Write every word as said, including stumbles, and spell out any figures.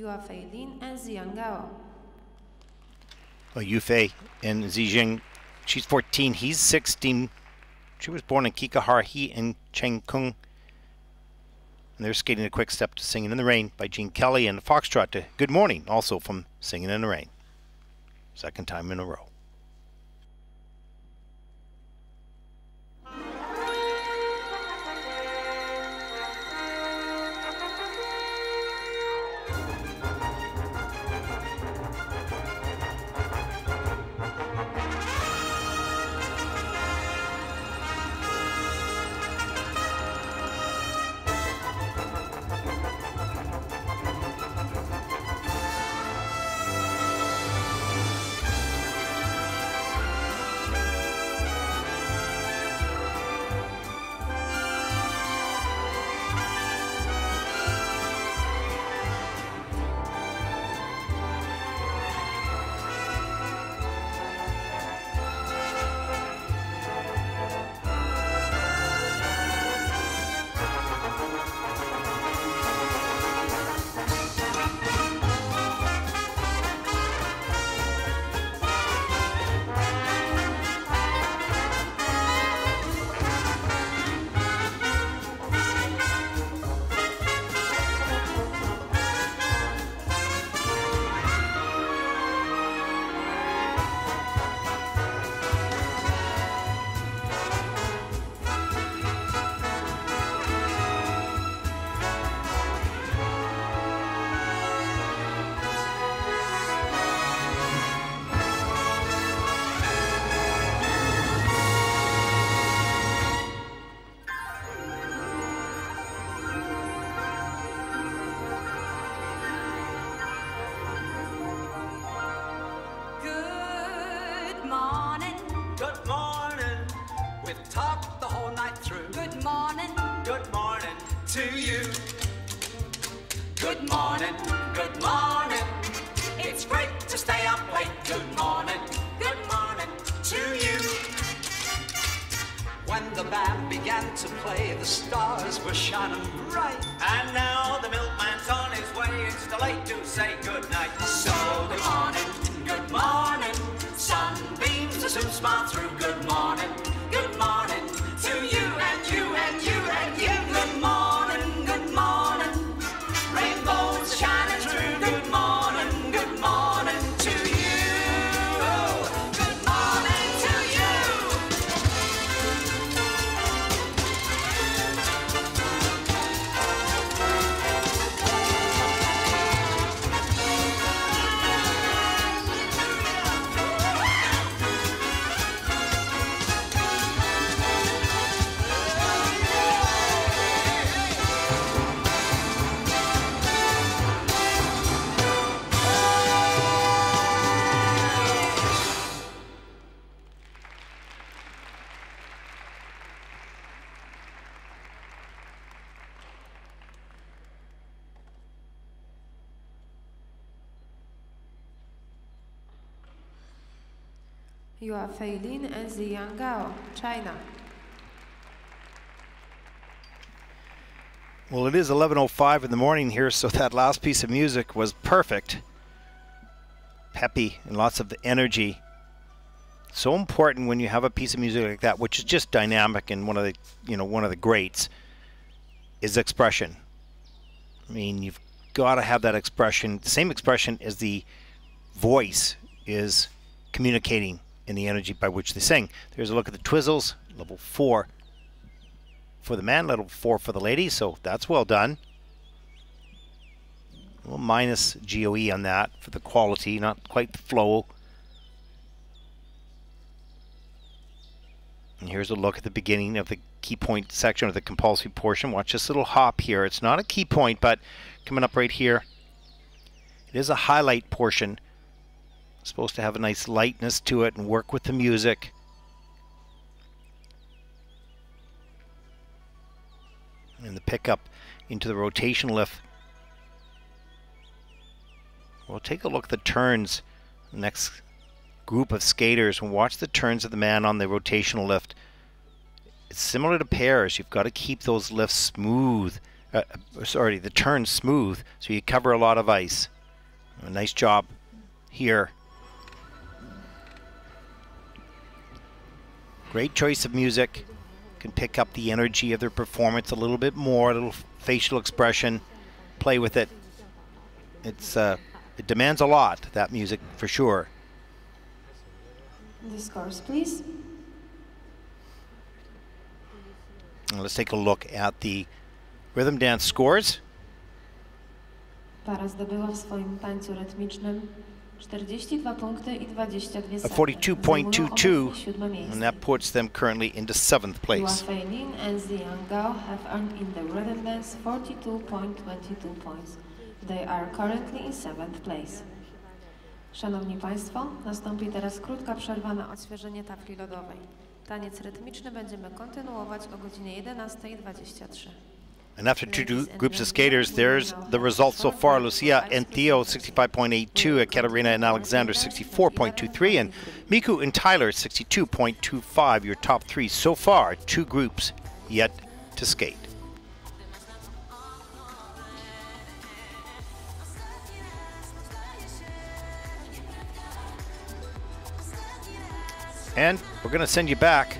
Yufei Lin and Zijian Gao. Well, Yufei and Zijian, she's fourteen, he's sixteen. She was born in Kikahara, he and Cheng Kung. And they're skating a quick step to Singing in the Rain by Gene Kelly and Foxtrot to Good Morning, also from Singing in the Rain. Second time in a row. Yufei Lin and Zijian Gao, China. Well, it is eleven oh five in the morning here, so that last piece of music was perfect. Peppy and lots of energy. So important when you have a piece of music like that, which is just dynamic and one of the, you know, one of the greats, is expression. I mean, you've got to have that expression. Same expression as the voice is communicating in the energy by which they sing. There's a look at the Twizzles, level four for the man, level four for the lady, so that's well done. Well, minus G O E on that for the quality, not quite the flow. And here's a look at the beginning of the key point section of the compulsory portion. Watch this little hop here. It's not a key point, but coming up right here, it is a highlight portion. Supposed to have a nice lightness to it and work with the music. And the pickup into the rotation lift. We'll take a look at the turns. Next group of skaters, and watch the turns of the man on the rotational lift. It's similar to pairs. You've got to keep those lifts smooth uh, sorry, the turn smooth, so you cover a lot of ice. A nice job here. Great choice of music. Can pick up the energy of their performance a little bit more, a little facial expression, play with it. It's uh, it demands a lot, that music, for sure. The scores, please. Now let's take a look at the rhythm dance scores. Para zdobyła w swoim tańcu rytmicznym czterdzieści dwa punkty I dwadzieścia dwie sekundy. forty-two point two two, and that puts them currently into seventh place. Yufei Lin and Zijian Gao have earned in the rhythm dance forty-two point two two points. They are currently in seventh place. Szanowni Państwo, nastąpi teraz krótka przerwa na odświeżenie tafli lodowej. Taniec rytmiczny będziemy kontynuować o godzinie jedenastej dwadzieścia trzy. And after two, two groups of skaters, there's the results so far. Lucia and Theo, sixty-five point eight two, Katerina and Alexander, sixty-four point two three, and Miku and Tyler, sixty-two point two five. Your top three so far, two groups yet to skate. And we're going to send you back